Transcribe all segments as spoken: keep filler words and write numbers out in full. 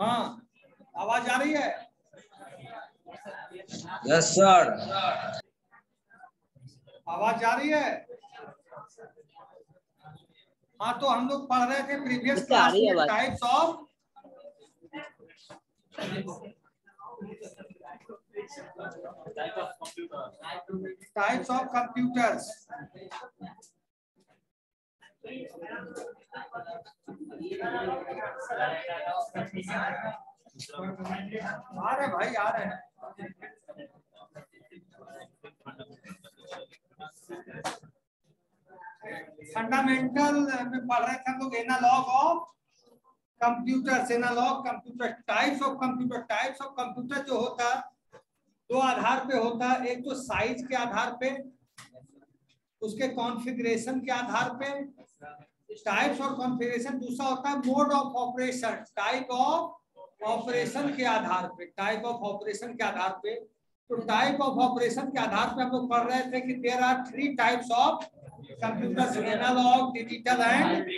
हाँ, आवाज आ रही है? Yes sir. आवाज आ रही है? हाँ, तो हम लोग पढ़ रहे थे प्रीवियस क्लास में types of Types of computers. आ रहे भाई आ रहे हैं। फंडामेंटल में पढ़ रहे थे हम लोग analogue of computers, analogue computer, types of computer. Types of computer जो होता दो आधार पे होता है, एक तो साइज के आधार पे, उसके कॉन्फ़िगरेशन के आधार पे टाइप्स और कॉन्फ़िगरेशन। दूसरा होता है mode of operation, type of operation के आधार पे, टाइप ऑफ ऑपरेशन के आधार पे। तो टाइप ऑफ ऑपरेशन के आधार पे हम लोग पढ़ रहे थे कि there are three types of computers, analogue, digital and.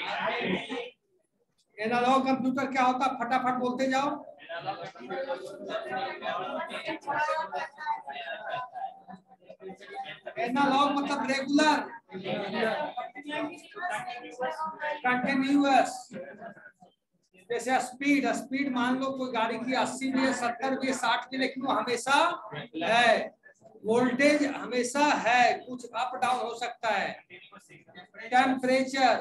Analogue computer क्या होता है? फटाफट बोलते जाओ। एनालॉग मतलब रेगुलर, कंटिन्यूअस। जैसे स्पीड, स्पीड मान लो कोई गाड़ी की अस्सी भी है, सत्तर भी है, साठ भी, लेकिन वो हमेशा है। वोल्टेज हमेशा है, कुछ अप डाउन हो सकता है। टेम्परेचर,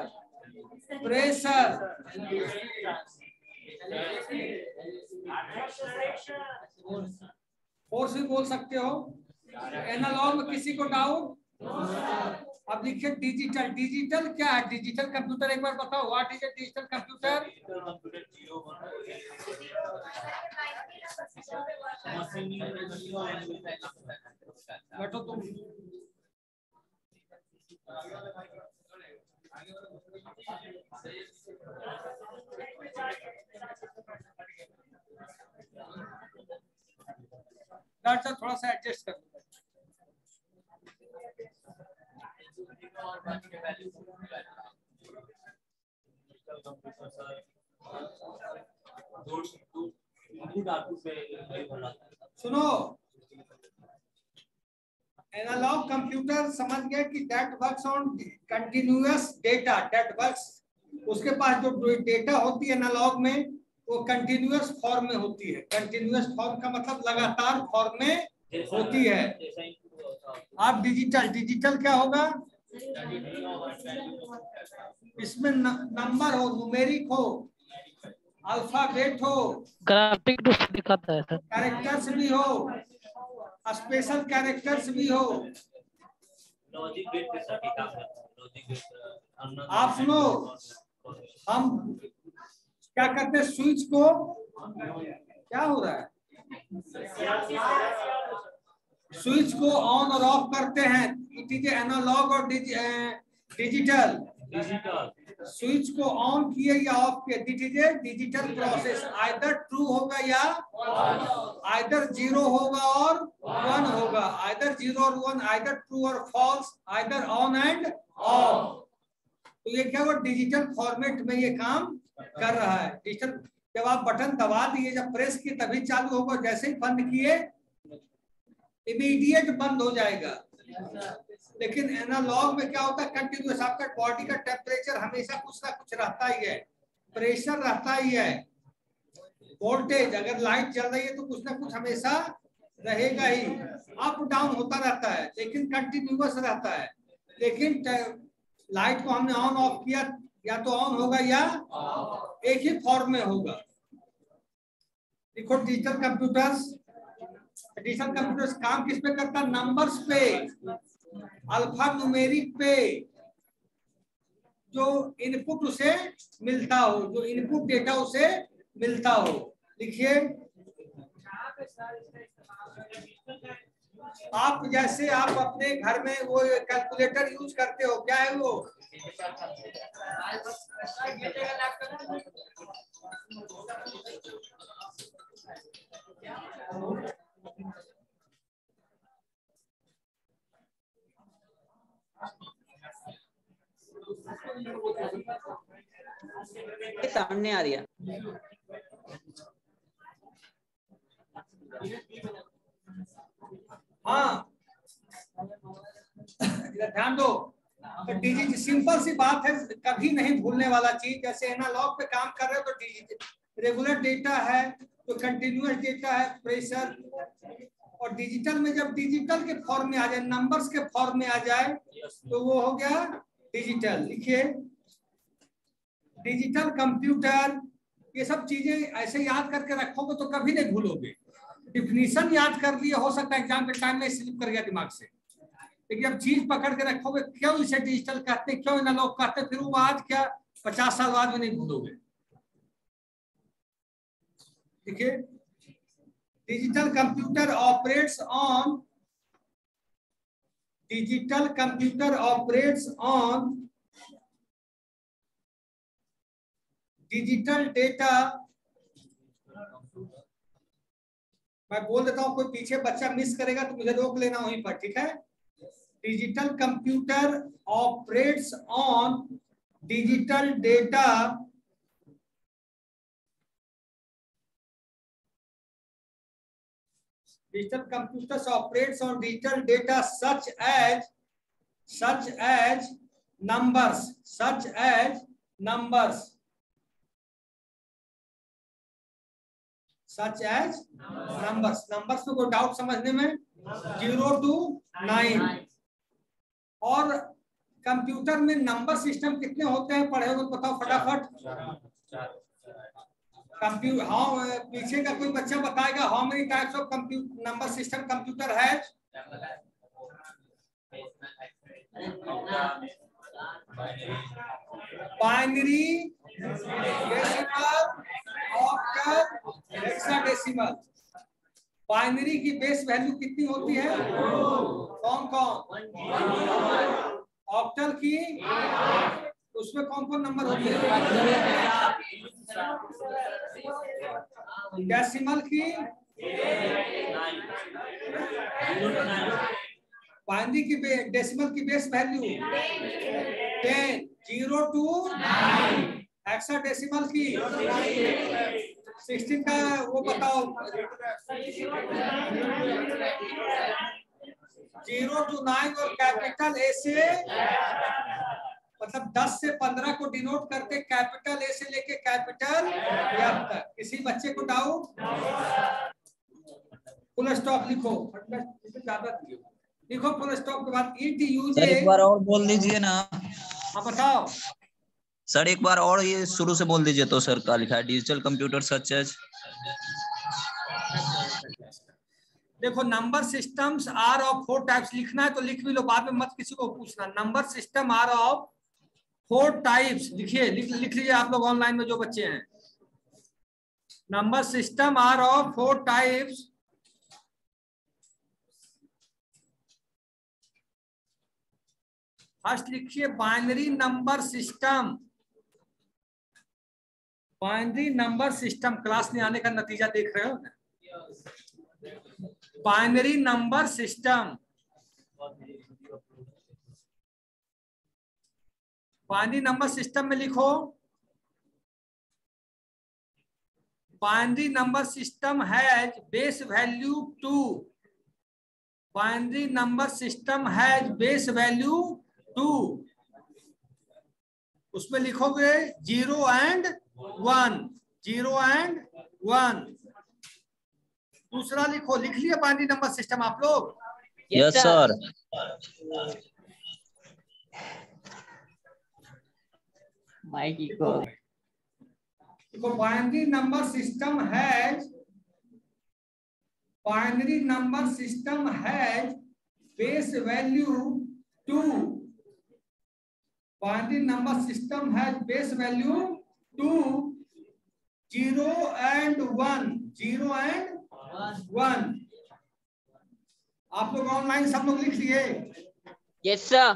प्रेशर, फोर्स भी बोल सकते हो। एनालॉग में किसी को डाउट? अब देखिए डिजिटल, डिजिटल क्या है? डिजिटल कंप्यूटर एक बार बताओ, what is a digital computer? बैठो तुम। डॉक्टर थोड़ा सा एडजस्ट कर लो। सुनो, एनालॉग कंप्यूटर समझ गए कि that works on continuous data, that works उसके पास जो डेटा होती है एनालॉग में वो कंटिन्यूअस फॉर्म में होती है। कंटिन्यूअस फॉर्म का मतलब लगातार फॉर्म में होती है। आप डिजिटल, डिजिटल क्या होगा? इसमें नंबर हो, न्यूमेरिक हो, अल्फाबेट हो, ग्राफिक दिखाता है, कैरेक्टर्स भी हो, स्पेशल कैरेक्टर्स भी हो। आप सुनो, हम क्या करते हैं? स्विच को, क्या हो रहा है, स्विच को ऑन और ऑफ करते हैं। ठीक है, एनालॉग और डिजिटल। स्विच को ऑन किया या ऑफ किया, ठीक है, डिजिटल प्रोसेस। आइदर ट्रू होगा या आइदर जीरो होगा और वन होगा। आइदर जीरो और वन, आइदर ट्रू और false, either on and off. तो ये क्या हुआ? डिजिटल फॉर्मेट में ये काम कर रहा है। डिजिटल जब आप बटन दबा दिए, जब प्रेस किए तभी चालू होगा, जैसे ही बंद किए इमीडिएट बंद हो जाएगा। लेकिन एनालॉग में क्या होता है? कंटिन्यूअस। आपका बॉडी का टेम्परेचर हमेशा कुछ ना कुछ रहता ही है, प्रेशर रहता ही है, वोल्टेज, अगर लाइट जल रही है तो कुछ ना कुछ हमेशा रहेगा ही, अप डाउन होता रहता है, लेकिन कंटिन्यूअस रहता है। लेकिन लाइट को हमने ऑन ऑफ किया, या तो ऑन होगा या एक ही फॉर्म में होगा। देखो डिजिटल कंप्यूटर्स, डिजिटल कंप्यूटर्स काम किस पे करता है? नंबर्स पे, अल्फा न्यूमेरिक पे। जो इनपुट उसे मिलता हो, जो इनपुट डेटा उसे मिलता हो। लिखिए, आप जैसे आप अपने घर में वो कैलकुलेटर यूज करते हो, क्या है वो? ये सामने आ रही है। हाँ ध्यान दो, तो डिजिट सिंपल सी बात है, कभी नहीं भूलने वाला चीज। जैसे एनालॉग पे काम कर रहे हो तो डिजिट रेगुलर डेटा है तो कंटिन्यूअस डेटा है प्रेशर, और डिजिटल में जब डिजिटल के फॉर्म में आ जाए, नंबर्स के फॉर्म में आ जाए तो वो हो गया डिजिटल। लिखिए डिजिटल कंप्यूटर, ये सब चीजें ऐसे याद करके रखोगे तो कभी नहीं भूलोगे। डिफिनीशन याद कर लिए, हो सकता है एग्जाम के टाइम में स्लिप कर गया दिमाग से, लेकिन अब चीज पकड़ के रखोगे क्यों इसे डिजिटल कहते हैं, क्यों एनालॉग कहते हैं, फिर वो आज क्या पचास साल बाद में नहीं भूलोगे। ठीक है, digital computer operates on digital computer operates on digital data. मैं बोल देता हूं, कोई पीछे बच्चा मिस करेगा तो मुझे रोक लेना वहीं पर, ठीक है। Digital computer operates on digital data digital computers operates on digital data such as such as numbers such as numbers such as numbers numbers में कोई डाउट समझने में, जीरो टू नाइन। और कंप्यूटर में नंबर सिस्टम कितने होते हैं पढ़े हो तो बताओ फटाफट। कंप्यूटर हाउ, पीछे का कोई बच्चा बताएगा how many types of computer number system computer है? Binary, decimal, octal, hexadecimal. Binary की बेस वैल्यू कितनी होती है? कौन कौन? ऑक्टल की उसमें कौन कौन नंबर होते हैं? डेसिमल की बाइनरी की डेसिमल की base value ten, zero to nine. Hexadecimal की सिक्सटीन का वो बताओ, जीरो टू नाइन। और कैपिटल ए से मतलब दस से पंद्रह को डिनोट करते कैपिटल ए से लेके कैपिटल एफ तक। किसी बच्चे को डाउट? फुल स्टॉप लिखो, ज्यादा लिखो फुल स्टॉप के बाद ईटी यूजे। एक बार और बोल दीजिए ना। हाँ बताओ सर, एक बार और ये शुरू से बोल दीजिए। तो सर का लिखा है डिजिटल कंप्यूटर सच एज, देखो number systems are of four types, लिखना है तो लिख भी लो, बाद में मत किसी को पूछना। Number system are of four types, लिखिए लिख लीजिए आप लोग ऑनलाइन में जो बच्चे हैं। Number system are of four types, first लिखिए binary number system. Binary number system, class में आने का नतीजा देख रहे हो ना। Binary number system, binary number system में लिखो binary number system has base value two. Binary number system has base value two, उसमें लिखोगे zero and one, zero and one. दूसरा लिखो, लिख लिया बाइनरी नंबर सिस्टम आप लोग? Yes sir. देखो बाइनरी नंबर सिस्टम है, बाइनरी नंबर सिस्टम है base value two. Binary number system है base value two, zero and one, zero and one. आप लोग ऑनलाइन सब लोग लिख लिए? Yes sir.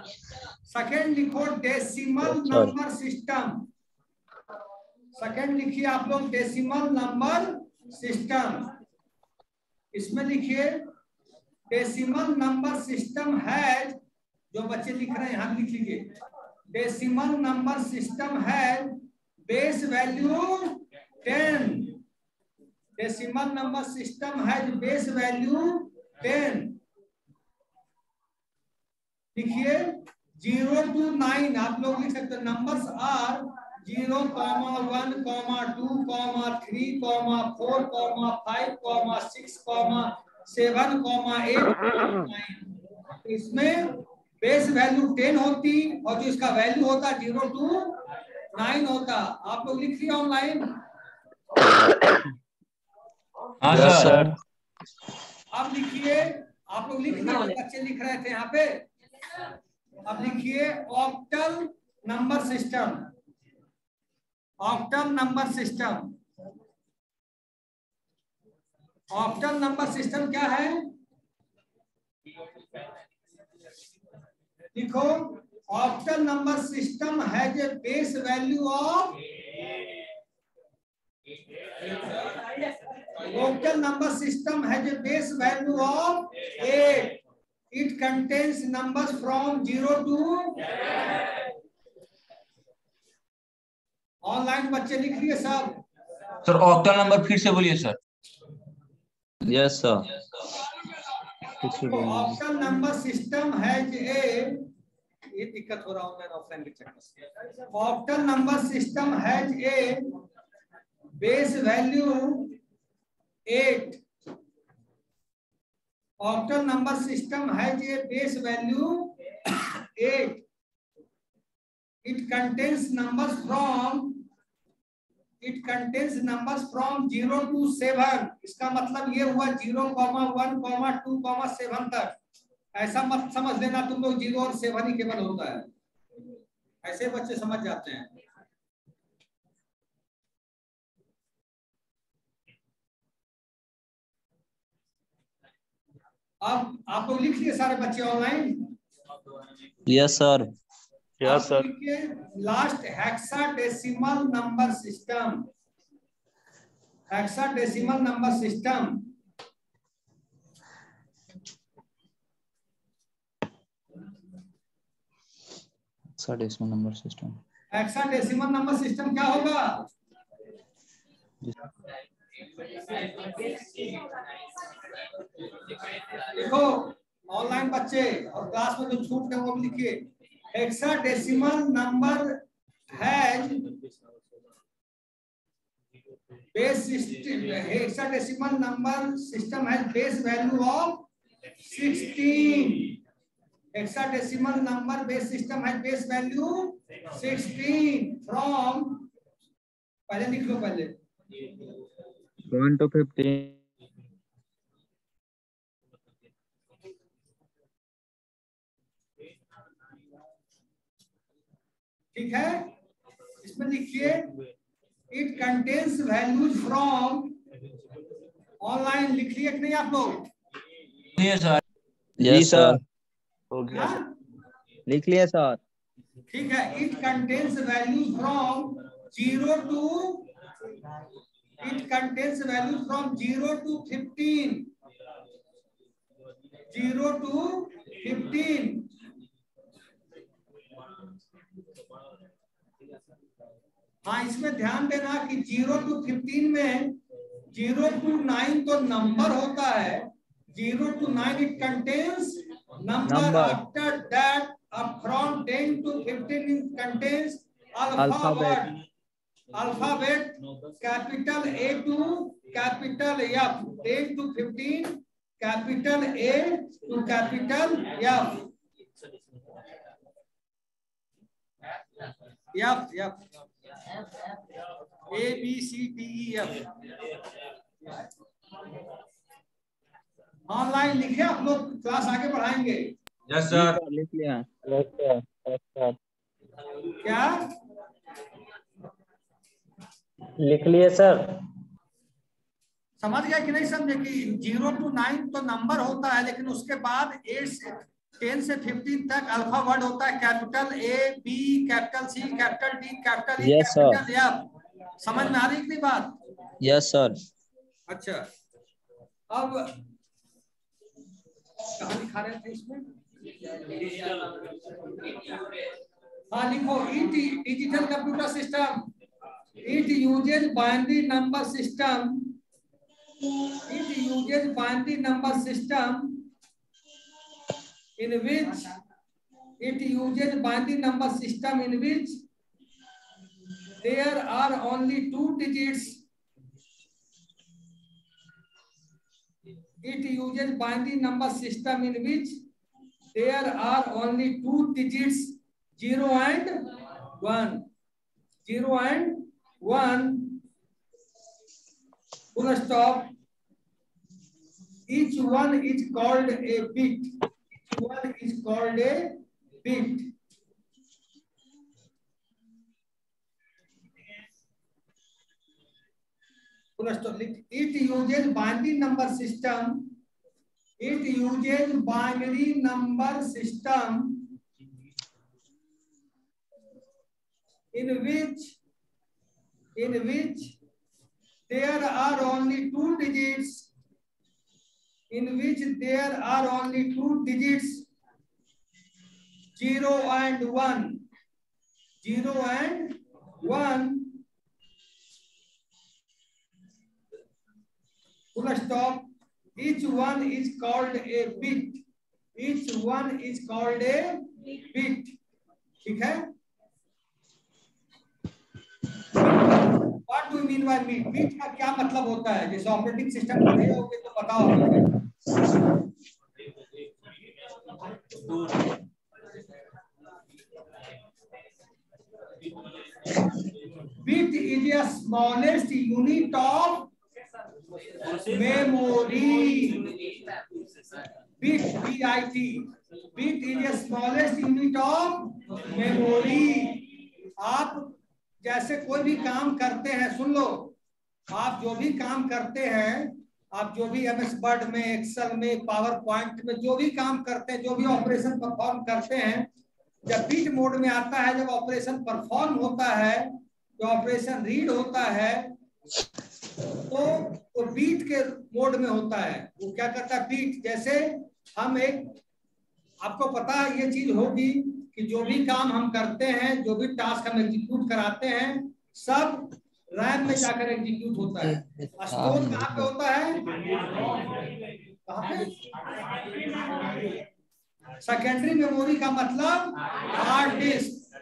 सेकेंड लिखो डेसिमल नंबर सिस्टम। सेकेंड लिखिए आप लोग डेसिमल नंबर सिस्टम, इसमें लिखिए डेसिमल नंबर सिस्टम है जो बच्चे लिख रहे हैं यहाँ लिख लीजिए, डेसिमल नंबर सिस्टम है, base value ten. Decimal number system है, बेस वैल्यू टेन। देखिए जीरो टू नाइन आप लोग लिख सकते हैं। Numbers are zero comma one comma two comma three comma four comma five comma six comma seven comma eight comma nine. इसमें base value ten होती और जो इसका वैल्यू होता जीरो टू नाइन होता। आप लोग लिख लिया ऑनलाइन? हाँ सर। अब लिखिए, आप लोग लिख रहे बच्चे लिख रहे थे यहाँ पे। अब लिखिए octal number system. Octal number system, octal number system क्या है? देखो ऑक्टल नंबर सिस्टम है जो base value of octal number system है जो base value of eight. It contains numbers from zero to. Online बच्चे लिख लिए सब? सर ऑक्टल नंबर फिर से बोलिए sir. Yes sir, option number system है जे, ये दिक्कत हो रहा है ऑप्शन के चक्कर। ऑप्शन नंबर सिस्टम है जे base value eight. Option number system है जे base value eight. It contains numbers from it contains numbers from zero to seven. इसका मतलब ये हुआ zero comma one comma two comma seven तक। ऐसा मत समझ लेना तुम लोग जीरो और सेवन ही केवल होता है, ऐसे बच्चे समझ जाते हैं। अब आप लोग लिख लिए सारे बच्चे online? Yes sir. Yeah, sir. Last hexadecimal number system. Hexadecimal number system, hexadecimal number system, hexadecimal number system क्या होगा? देखो ऑनलाइन बच्चे और क्लास में जो छूट गए वो भी लिखिए। Hexadecimal number has base system. Hexadecimal number system has base value of sixteen. Hexadecimal number base system has base value sixteen. From पहले लिख लो, पहले वन टू फिफ्टीन। ठीक है, इसमें लिखिए it contains values from. Online लिख लिए कि नहीं आप लोग? Yes sir. यस सर, हो गया, लिख लिया सर। ठीक है, it contains values from zero to it contains values from zero to fifteen. Zero to fifteen हाँ, इसमें ध्यान देना कि जीरो टू फिफ्टीन में जीरो टू नाइन तो नंबर होता है। Zero to nine it contains number. After that up from ten to fifteen it contains alphabet. Alphabet capital A to capital F. Ten to fifteen capital A to capital F. Yep, yep. A, B, C, D, E, F. Online लिखे आप लोग, class आगे बढ़ाएंगे। Yes sir, लिख लिया। क्या लिख लिए सर? समझ गया कि नहीं समझे कि जीरो टू नाइन तो नंबर होता है, लेकिन उसके बाद एट से टेन से फिफ्टीन तक अल्फा वर्ड होता है। Capital A B capital C capital D capital E capital F. समझ में आ रही इतनी बात? Yes sir. अच्छा, अब कहाँ दिखा रहे थे इसमें? हाँ लिखो it digital computer system, it uses binary number system, it uses binary number system in which it uses binary number system in which there are only two digits. It uses binary number system in which there are only two digits, zero and one, zero and one. Full stop. Each one is called a bit. One is called a bit. It uses binary number system. It uses binary number system in which in which there are only two digits. In which there are only two digits, zero and one, zero and one. Full stop. Each one is called a bit. Each one is called a bit. ठीक है? What do you mean by bit? Bit का क्या मतलब होता है? जैसे operating system पढ़ रहे होगे तो बताओ. Bit is the smallest unit of memory. Bit, B I T. Bit is the smallest unit of memory. आप जैसे कोई भी काम करते हैं, सुन लो, आप जो भी काम करते हैं, आप जो भी एम एस वर्ड में, एक्सेल में, पावर पॉइंट में जो भी काम करते हैं, जो भी ऑपरेशन परफॉर्म करते हैं, जब बीट मोड में आता है, जब ऑपरेशन परफॉर्म होता है, जब ऑपरेशन रीड होता है, तो वो बीट के मोड में होता है. वो क्या करता है? बीट. जैसे हम एक, आपको पता है ये चीज होगी कि जो भी काम हम करते हैं, जो भी टास्क हम एग्जीक्यूट कराते हैं, सब रैम में जाकर एग्जीक्यूट होता है. स्टोर कहाँ पे होता है? कहाँ पे? सेकेंडरी मेमोरी का मतलब हार्ड डिस्क.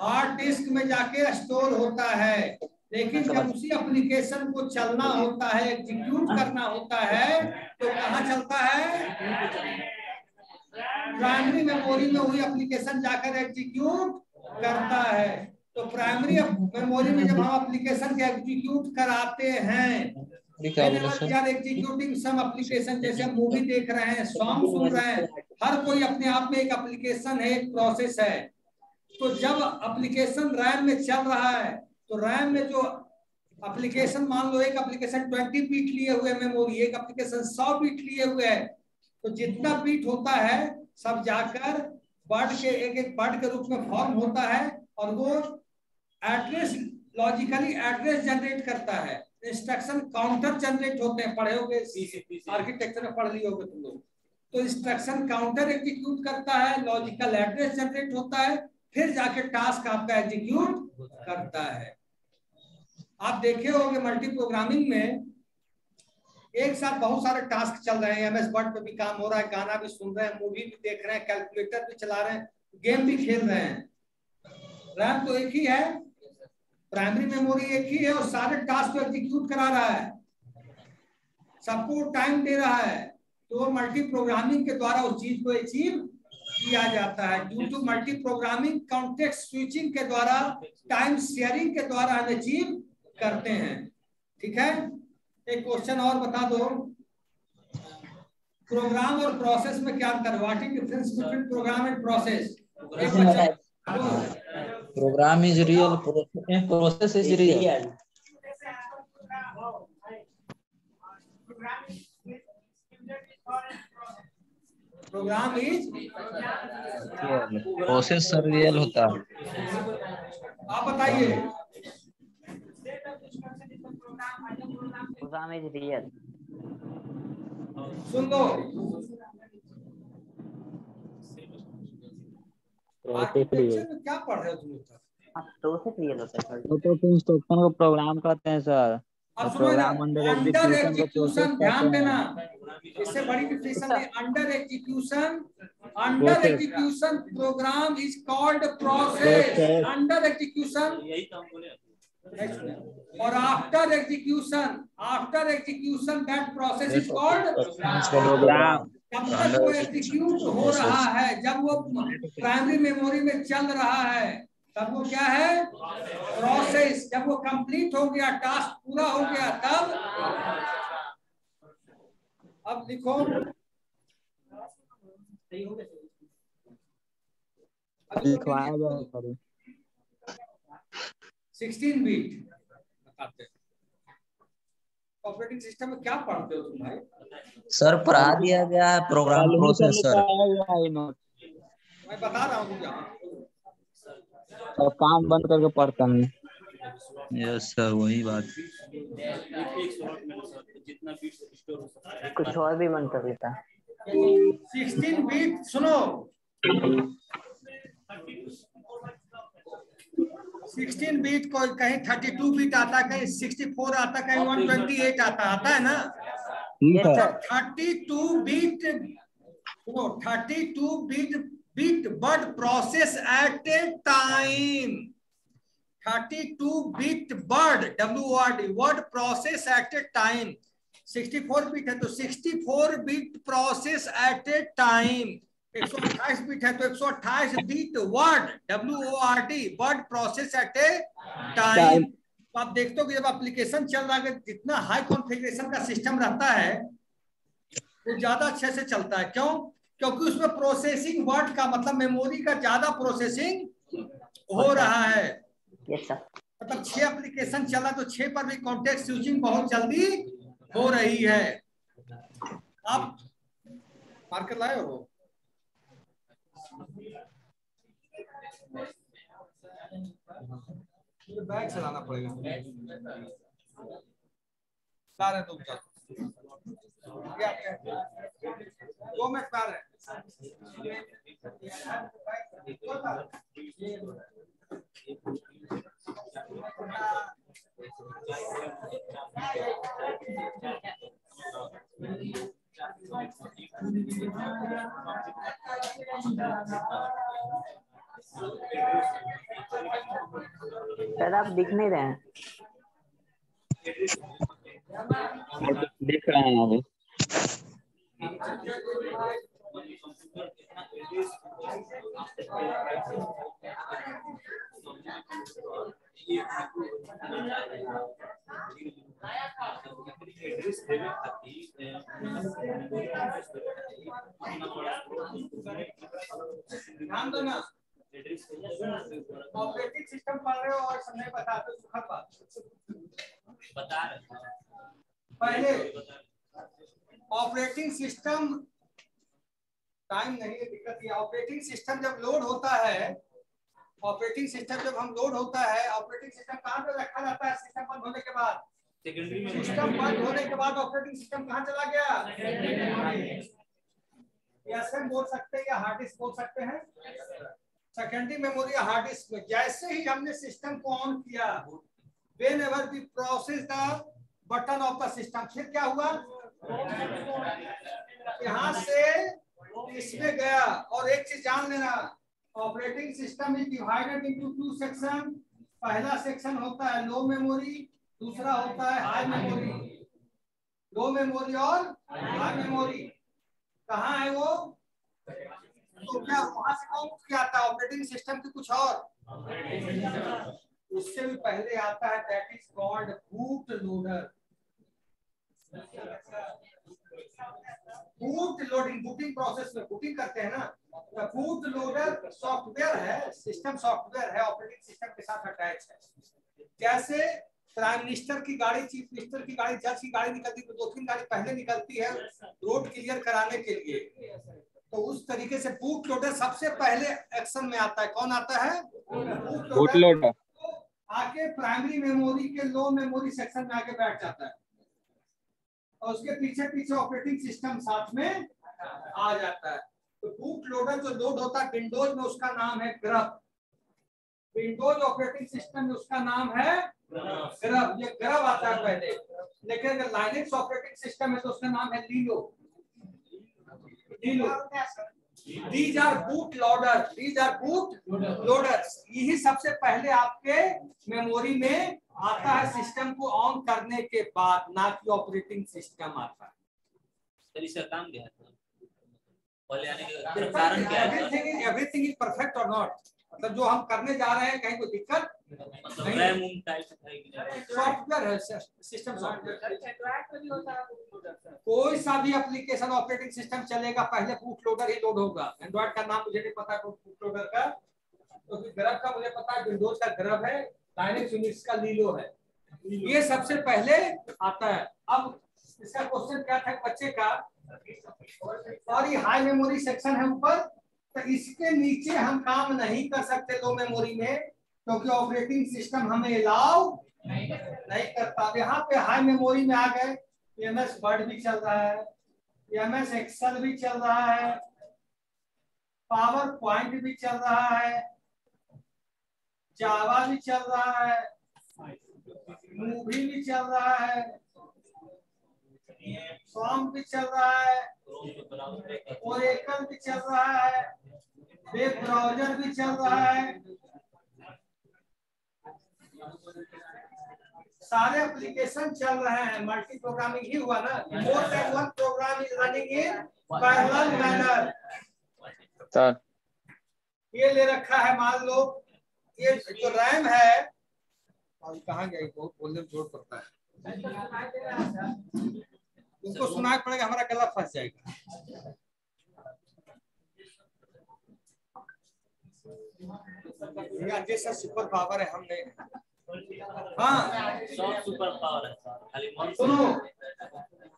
हार्ड डिस्क में जाके स्टोर होता है, लेकिन जब उसी एप्लीकेशन को चलना होता है, एग्जीक्यूट करना होता है, तो कहाँ चलता है? प्राइमरी मेमोरी में वही एप्लीकेशन जाकर एग्जीक्यूट करता है. तो प्राइमरी मेमोरी में जब हम एप्लीकेशन के एग्जीक्यूट कराते हैं, एग्जीक्यूटिंग सम एप्लीकेशन, जैसे मूवी देख रहे हैं, सॉन्ग सुन रहे हैं, हर कोई अपने आप में एक एप्लीकेशन है, एक प्रोसेस है. तो जब एप्लीकेशन रैम में चल रहा है, तो रैम में जो एप्लीकेशन, मान लो एक एप्लीकेशन ट्वेंटी बीट लिए हुए मेमोरी, एक एप्लीकेशन सौ बीट लिए हुए है, तो जितना बीट होता है सब जाकर वर्ड के, एक एक वर्ड के रूप में फॉर्म होता है, और वो एड्रेस, लॉजिकली एड्रेस जनरेट करता है, इंस्ट्रक्शन काउंटर जनरेट होते हैं, पढ़े होगे आर्किटेक्चर में, पढ़ लिए होगे तुम लोग. तो इंस्ट्रक्शन काउंटर एग्जीक्यूट करता है, लॉजिकल एड्रेस जनरेट होता है, फिर जाके टास्क आपका एग्जीक्यूट करता है. आप देखे होंगे मल्टी प्रोग्रामिंग में एक साथ बहुत सारे टास्क चल रहे हैं, एमएस वर्ड पे भी काम हो रहा है, गाना भी सुन रहे हैं, मूवी भी देख रहे हैं, कैलकुलेटर भी चला रहे हैं, गेम भी खेल रहे हैं. रैम तो एक ही है, प्राइमरी मेमोरी एक ही है, और सारे टास्क को एग्जीक्यूट करा रहा है, सबको टाइम दे रहा है. तो मल्टी प्रोग्रामिंग के द्वारा उस चीज को अचीव किया जाता है. Due to multiprogramming, context switching के द्वारा, टाइम शेयरिंग के द्वारा हम अचीव करते हैं. ठीक है? एक क्वेश्चन और बता दो, प्रोग्राम और प्रोसेस में क्या अंतर है? What is difference between program and process? Program is real, process is real. Program is process real होता है. आप बताइए. Program is real. सुन दो, क्या पढ़ रहे हो तुम लोग? तो से रियल होता है सर, तो तो इंस्ट्रक्शन को प्रोग्राम कहते हैं सर। प्रोग्राम अंडर एग्जीक्यूशन, ध्यान देना, इससे बड़ी डिफिनेशन है under execution. Under execution program is called process under execution, यही तो हम बोले। और after execution, after execution that process is called program. जब तक वो एग्जीक्यूट हो रहा है, जब वो प्राइमरी मेमोरी में चल रहा है, तब वो क्या है? प्रोसेस। जब वो कंप्लीट हो गया, टास्क पूरा हो गया, तब अब लिखो, अब सिक्सटीन बीट ऑपरेटिंग सिस्टम में क्या पढ़ते हो तुम भाई? सर पढ़ा दिया गया है प्रोग्राम प्रोसेस सर, मैं बता रहा हूँ तुझे, और काम बंद करके पढ़ता हूँ। यस सर, वही बात। कुछ और भी मन कर देता। सोलह बीट सुनो, सोलह बीट को कहीं बत्तीस बीट आता, कहीं चौंसठ आता, कहीं एक सौ अट्ठाईस आता आता है ना। बत्तीस बीट सुनो, बत्तीस bit bit but process at a time, thirty-two bit but W O R D word process at a time, sixty-four bit है तो sixty-four bit process at a time, one twenty-eight bit है तो one twenty-eight bit word W O R D word process at a time। तो आप देखते हो कि जब एप्लीकेशन चल रहा है, जितना हाई कॉन्फ़िगरेशन का सिस्टम रहता है वो ज्यादा अच्छे से चलता है। क्यों? क्योंकि उसमें प्रोसेसिंग वर्ड का मतलब मेमोरी का ज्यादा प्रोसेसिंग हो रहा है। मतलब छह एप्लीकेशन चला तो छह पर भी कॉन्टेक्स्ट स्विचिंग बहुत जल्दी हो रही है। आप मार्कर लाए हो? बैग से लाना पड़ेगा, तुम क्या दो मिनट पार है। सर आप दिख नहीं रहे हैं? देख रहे हैं अभी। ध्यान दो ना, ऑपरेटिंग सिस्टम पढ़ रहे हो और समय बताते हो सुखद बात बता रहे हो। पहले ऑपरेटिंग सिस्टम, टाइम नहीं है दिक्कत ये। ऑपरेटिंग सिस्टम जब लोड होता है, ऑपरेटिंग सिस्टम जब हम लोड होता है, ऑपरेटिंग सिस्टम कहाँ पे रखा जाता है? सिस्टम बंद होने के बाद, सेकेंडरी में। सिस्टम बंद होने के बाद ऑपरेटिंग सिस्टम कहाँ चला गया? एसएम बोल सकते हैं या हार्ड डिस्क बोल सकते हैं, सेकेंडरी मेमोरी या हार्ड डिस्क में। जैसे ही हमने सिस्टम को ऑन किया, whenever we process the button of the system, फिर क्या हुआ? यहाँ से इसमें गया। और एक चीज जान लेना, operating system is divided into two section. पहला सेक्शन होता है लो मेमोरी, दूसरा होता है हाई मेमोरी। लो मेमोरी और हाई मेमोरी कहाँ है वो? तो क्या वहां से कौन क्या आता है? ऑपरेटिंग सिस्टम की कुछ और उससे भी पहले आता है, that is called boot loader. Boot loading, booting process में बूटिंग करते हैं ना, तो बूट लोडर सॉफ्टवेयर है, सिस्टम सॉफ्टवेयर है, ऑपरेटिंग सिस्टम के साथ अटैच है। जैसे प्राइम मिनिस्टर की गाड़ी, चीफ मिनिस्टर की गाड़ी, जज की गाड़ी निकलती है तो दो तीन गाड़ी पहले निकलती है रोड क्लियर कराने के लिए, तो उस तरीके से बूट लोडर सबसे पहले एक्शन में आता है। कौन आता है? बूट लोडर आके प्राइमरी मेमोरी के लो मेमोरी सेक्शन में आके बैठ जाता है, और उसके पीछे पीछे ऑपरेटिंग सिस्टम साथ में आ जाता है। तो बूट फ्रूट लोडर जो लोड होता है विंडोज में, उसका नाम है ग्रब। विंडोज ऑपरेटिंग सिस्टम में उसका नाम है ग्रब। ये ग्रब आता है पहले, लेकिन अगर लाइनेक्स ऑपरेटिंग सिस्टम है तो उसका नाम है LILO. Lilo These are boot loaders. These are boot loaders. यही सबसे पहले आपके मेमोरी में आता है सिस्टम को ऑन करने के बाद, ना कि ऑपरेटिंग सिस्टम आता है। काम क्या है? कारण क्या है? Everything, everything is perfect or not? मतलब जो हम करने जा रहे हैं कहीं कोई दिक्कत सॉफ्टवेयर है, सिस्टम सॉफ्टवेयर। कोई सा भी एप्लीकेशन ऑपरेटिंग सिस्टम चलेगा पहले बूट लोडर ही लोड होगा। एंड्रॉइड का नाम मुझे नहीं पता बूट लोडर का, क्योंकि ग्रब का मुझे पता है, विंडोज का ग्रब है, लाइनेक्स यूनिक्स का लीलो है। ये सबसे पहले आता है। अब इसका क्वेश्चन क्या था बच्चे का, और ये हाई मेमोरी सेक्शन है ऊपर, तो इसके नीचे हम काम नहीं कर सकते लो मेमोरी में, क्योंकि ऑपरेटिंग सिस्टम हमें अलाउ नहीं नहीं करता। यहाँ पे हाई मेमोरी में आ गए, एमएस वर्ड भी चल रहा है, एमएस एक्सेल भी चल रहा है, पावर पॉइंट भी चल रहा है, जावा भी चल रहा है, मूवी भी चल रहा है, सॉन्ग भी चल रहा है, ओरेकल भी चल रहा है, वेब ब्राउजर भी चल रहा है। सारे एप्लीकेशन चल रहे हैं, मल्टी प्रोग्रामिंग ही हुआ ना। More than one program is running in parallel manner. Sir ये ले रखा है, मान लो ये जो रैम है, और कहां गई वो वॉल्यूम जोड़ पड़ता है, उसको सुनाना पड़ेगा, हमारा गला फंस जाएगा। जैसा सुपर पावर है हमने, हाँ सुपर पावर है। सुनो,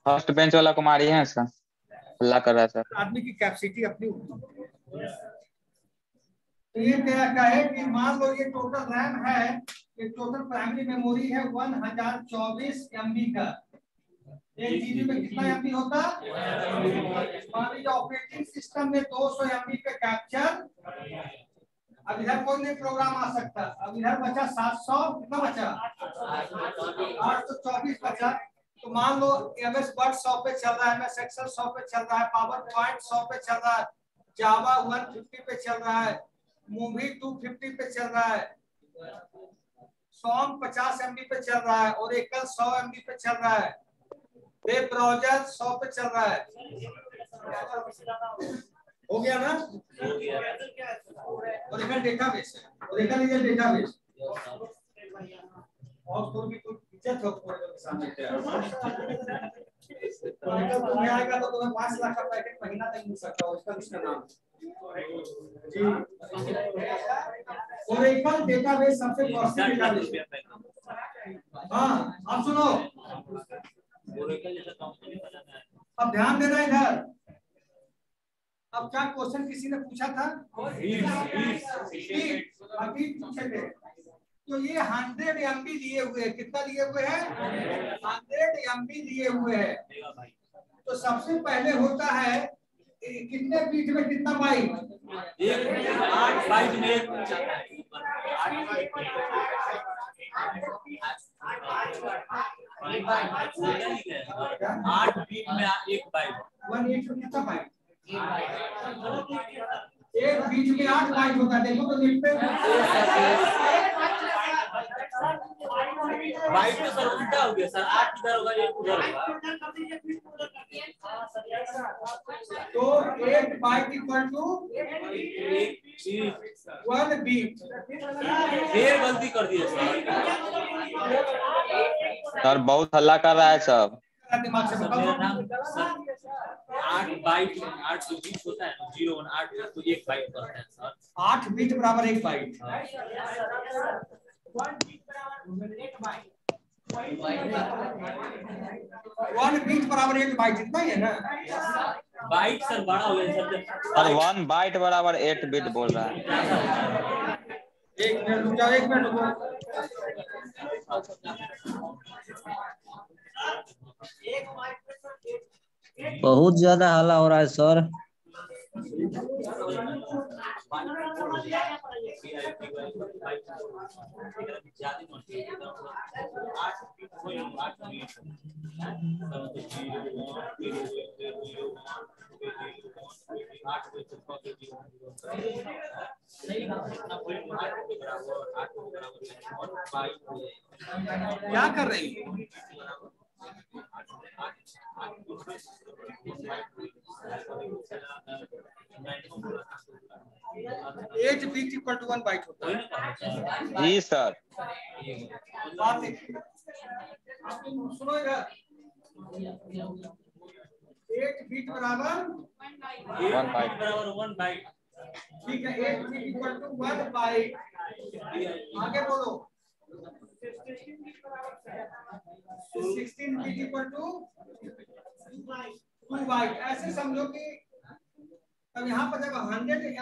फर्स्ट बेंच वाला कुमारी है, इसका हल्ला कर रहा है सर। आदमी की कैपेसिटी अपनी ये तेरा क्या है कि मान लो ये टोटल रैम है, ये टोटल प्राइमरी मेमोरी है एक हज़ार चौबीस एम बी का। एक जीबी में कितना एमबी होता? मान लो ऑपरेटिंग सिस्टम में दो सौ एमबी का कैप्चर। अब इधर कोई नहीं प्रोग्राम आ सकता। अब इधर बचा सात सौ, कितना बचा? आठ सौ चौबीस बचा। तो मान लो एमएस वर्ड सौ पे चल रहा है, एमएस एक्सेल सौ पे चल रहा है, पावर पॉइंट सौ पे चल रहा है, जावा एक सौ पचास पे चल रहा है, मूवी दो सौ पचास पे चल रहा है, सॉन्ग पचास एम बी पे चल रहा है, और एकल सौ एम बी पे चल रहा है, वेब ब्राउजर सौ पे चल रहा है। हो गया ना? हो गया। और एकल डेटाबेस है, और एकल ये डेटाबेस और तो भी कुछ इज्जत हो के सामने आएगा तो तुम्हें पांच लाख का पैकेट महीना तक मिल सकता है। उसका किसका नाम जी? ओरेकल डेटाबेस सबसे कॉस्टली डेटाबेस। हाँ अब सुनो, अब ध्यान देना इधर। अब क्या क्वेश्चन किसी ने पूछा था? अभी पूछे थे तो ये हंड्रेड एम बी लिए हुए है। कितना लिए हुए है? हंड्रेड एम बी लिए हुए है। तो सबसे पहले होता है कितने बीट में कितना बाइट? आठ बाइट में आठ बीट में एक बाइट। वन बीट में कितना बाइट? एक बीट में आठ बाइट होता है। देखो तो बीट पे बाइट तो सर उल्टा हो गया सर, आठ इधर होगा एक उधर होगा। तो एक byte equal to one bit. फिर गलती कर दिया सर, सर बहुत हल्ला कर रहा है सब। दिमाग से बताओ, आठ बाइट आठ सौ बीस होता है, जीरो वन आठ तो एक बाइट करता है सर। आठ बीट बराबर एक बाइट। वन बीट बराबर एक बाइट। वन बीट बराबर एक बाइट, इतना ही है ना? बाइट सर बड़ा हो गया सर। सर वन बाइट बराबर एट बीट बोल रहा है। एक मिनट रुक जाओ, एक मिनट रुको। बहुत ज्यादा हल्ला हो रहा है सर। क्या कर रही है? Eight bit equal to one byte होता है जी सर। बात सुनो इधर, एज बीच बराबर वन बाइट बराबर वन बाइट ठीक है। Eight bit equal to one byte आगे बोलो। सोलह bit equal to two byte. ऐसे समझो कि अब यहाँ पर जब सौ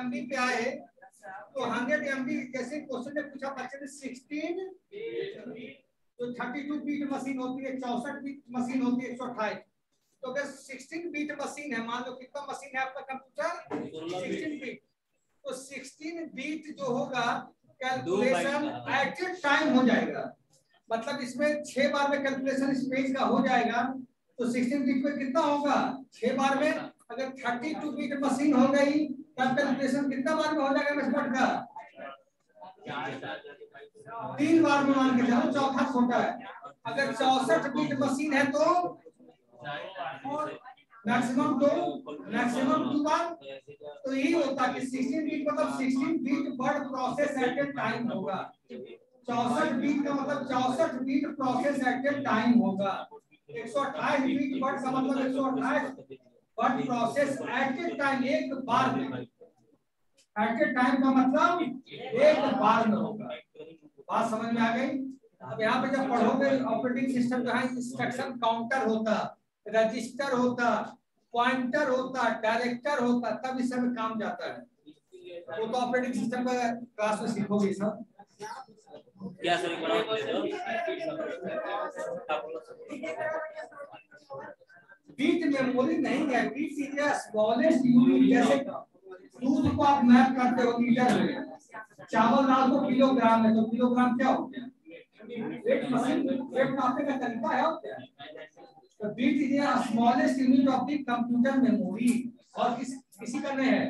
एम बी पे आए तो सौ एम बी जैसे क्वेश्चन ने पूछा बच्चे ने सोलह तो बत्तीस बीट मशीन होती है, चौसठ बीट मशीन होती है, एक सौ अट्ठाईस। तो अगर सोलह बीट मशीन है, मान लो कितना मशीन है आपका कंप्यूटर सोलह बीट, तो सोलह बीट जो होगा कैलकुलेशन एक्चुअल टाइम हो जाएगा। मतलब इसमें छह बार में कैलकुलेशन इस पेज का हो जाएगा। तो सोलह बीट में कितना होगा छह बार में। अगर बत्तीस बीट मशीन हो गई तब कैलकुलेशन कितना बार में हो जाएगा मिस्टर का? तीन बार में मान के चलो, चौथा छोटा है। अगर चौसठ बीट मशीन है तो मैक्सिमम दो मैक्सिमम दो बार। तो यही होता कि सोलह बीट मतलब सोलह bit word process at time होगा। चौसठ बीट का मतलब चौसठ बीट प्रोसेस एट टाइम होगा। एक सौ अट्ठाईस बीट वर्ड का मतलब एक सौ अट्ठाईस वर्ड प्रोसेस एट टाइम एक बार में। एट टाइम का मतलब एक बार में होगा। बात समझ में आ गई। अब यहाँ पे जब पढ़ोगे ऑपरेटिंग सिस्टम का इंस्ट्रक्शन काउंटर होता, रजिस्टर होता, पॉइंटर होता, डायरेक्टर होता, तब इस सब काम जाता है। वो तो ऑपरेटिंग सिस्टम का क्लास में सीखोगे सब। क्या सर बीट मेमोरी नहीं है, bit is the smallest unit. जैसे दूध को आप मैप करते हो लीटर में, चावल दाल को किलोग्राम में, तो किलोग्राम क्या हो गया? वेट नापने का तरीका है और क्या है? तो bit is the smallest unit of the computer memory. और किस किसी का नहीं है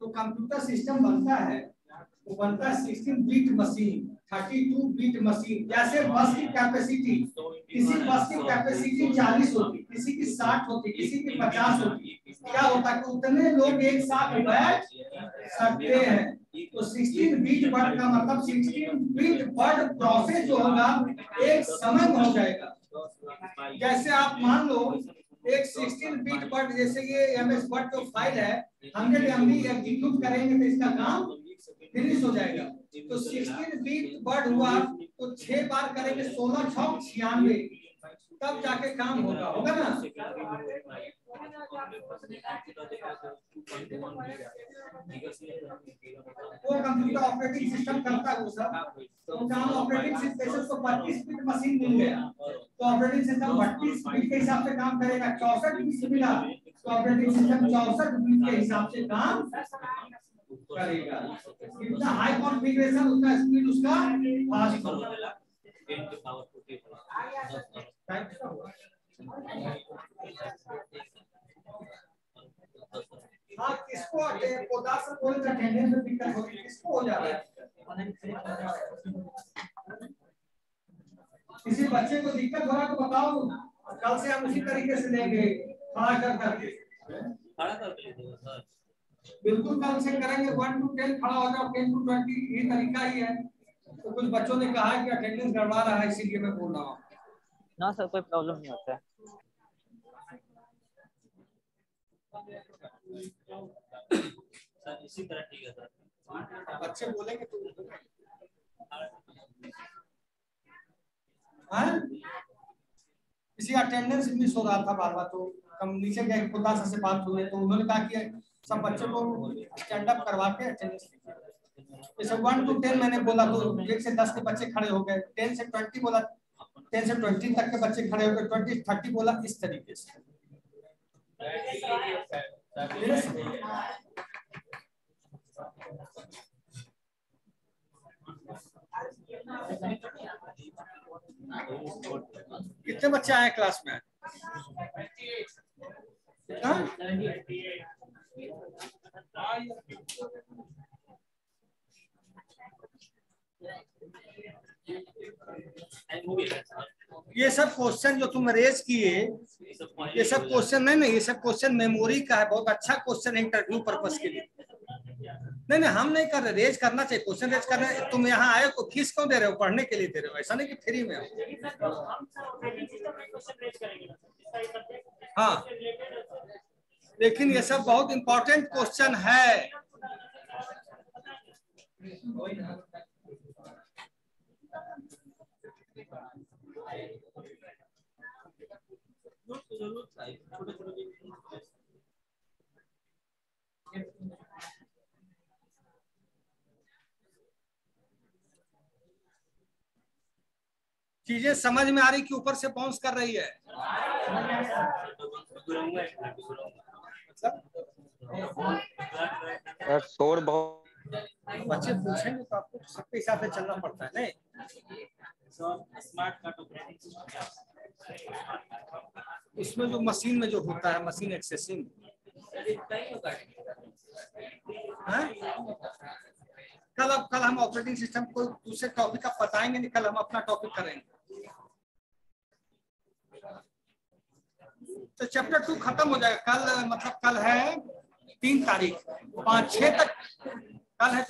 तो कंप्यूटर सिस्टम बनता है, तो बनता है सोलह बीट मशीन, बत्तीस बीट मशीन। जैसे बस की कैपेसिटी, किसी बस की कैपेसिटी चालीस होती, किसी की साठ होती, किसी की पचास होती। क्या होता है कि उतने लोग एक साथ बैठ सकते हैं। तो सोलह बीट वर्ड का मतलब सोलह बीट वर्ड प्रोसेस जो होगा एक समय में हो जाएगा। जैसे आप मान लो एक सोलह बीट वर्ड, जैसे ये एमएस वर्ड जो फाइल है सौ एम बी एग्जीक्यूट करेंगे तो इसका काम फिनिश हो जाएगा। तो सोलह बीट वर्ड हुआ तो छह बार करेंगे सोलह छह छियानवे, तब जाके काम होगा। होगा ना? वो कंप्यूटर ऑपरेटिंग सिस्टम करता है वो सब। तो काम ऑपरेटिंग सिस्टम को बत्तीस बीट मशीन मिल गया तो ऑपरेटिंग सिस्टम बत्तीस बीट के हिसाब से काम करेगा। चौसठ बीट मिला तो ऑपरेटिंग सिस्टम चौसठ बीट के हिसाब से काम करेगा। जितना हाई कॉन्फ़िगरेशन उतना स्पीड उसका फास्ट होगा। हाँ, किसको पचास से कोई अटेंडेंस में दिक्कत होगी? किसको हो जा रहा है? किसी बच्चे को दिक्कत हो रहा है तो बताओ, कल से हम उसी तरीके से लेंगे। खड़ा कर करके खड़ा करके बिल्कुल कल से करेंगे। वन टू टेन खड़ा हो जाओ, टेन टू ट्वेंटी, ये तरीका ही है। तो कुछ बच्चों ने कहा है कि अटेंडेंस गड़बड़ा रहा है, इसीलिए मैं बोल रहा हूँ। ना सर, कोई प्रॉब्लम नहीं होता है। सर इसी तरह ठीक है सर, बच्चे बोलेंगे तो हाँ। किसी अटेंडेंस मिस हो रहा था बार बार, तो कम नीचे गए, खुदा से बात हुई तो उन्होंने कहा कि सब बच्चों को स्टैंड अप करवा के अटेंडेंस वन टू टेन मैंने बोला तो एक से दस के बच्चे खड़े हो गए, टेन से ट्वेंटी बोला टेन से ट्वेंटी तक के बच्चे खड़े हो गए, ट्वेंटी थर्टी बोला इस तरीके से। कितने बच्चे आए क्लास में? कितना? ये सब क्वेश्चन जो तुम रेज किए, ये सब क्वेश्चन नहीं नहीं ये सब क्वेश्चन मेमोरी का है, बहुत अच्छा क्वेश्चन है इंटरव्यू पर्पस के लिए। नहीं नहीं हम नहीं कर रहे, रेज करना चाहिए क्वेश्चन, रेज करना। तुम यहाँ आए तो फीस क्यों दे रहे हो? पढ़ने के लिए दे रहे हो, ऐसा नहीं कि फ्री में हो। हाँ लेकिन ये सब बहुत इंपॉर्टेंट क्वेश्चन है। चीजें समझ में आ रही कि ऊपर से बाउंस कर रही है? शोर बहुत बच्चे पूछेंगे तो आपको सबके हिसाब से चलना पड़ता है। नहीं उसमें जो मशीन में जो होता है, मशीन एक्सेसिंग, कल अब कल हम ऑपरेटिंग सिस्टम को दूसरे टॉपिक का बताएंगे नहीं, कल हम अपना टॉपिक करेंगे। तो चैप्टर टू खत्म हो जाएगा कल, मतलब कल है तीन तारीख, पाँच छः तक कल है।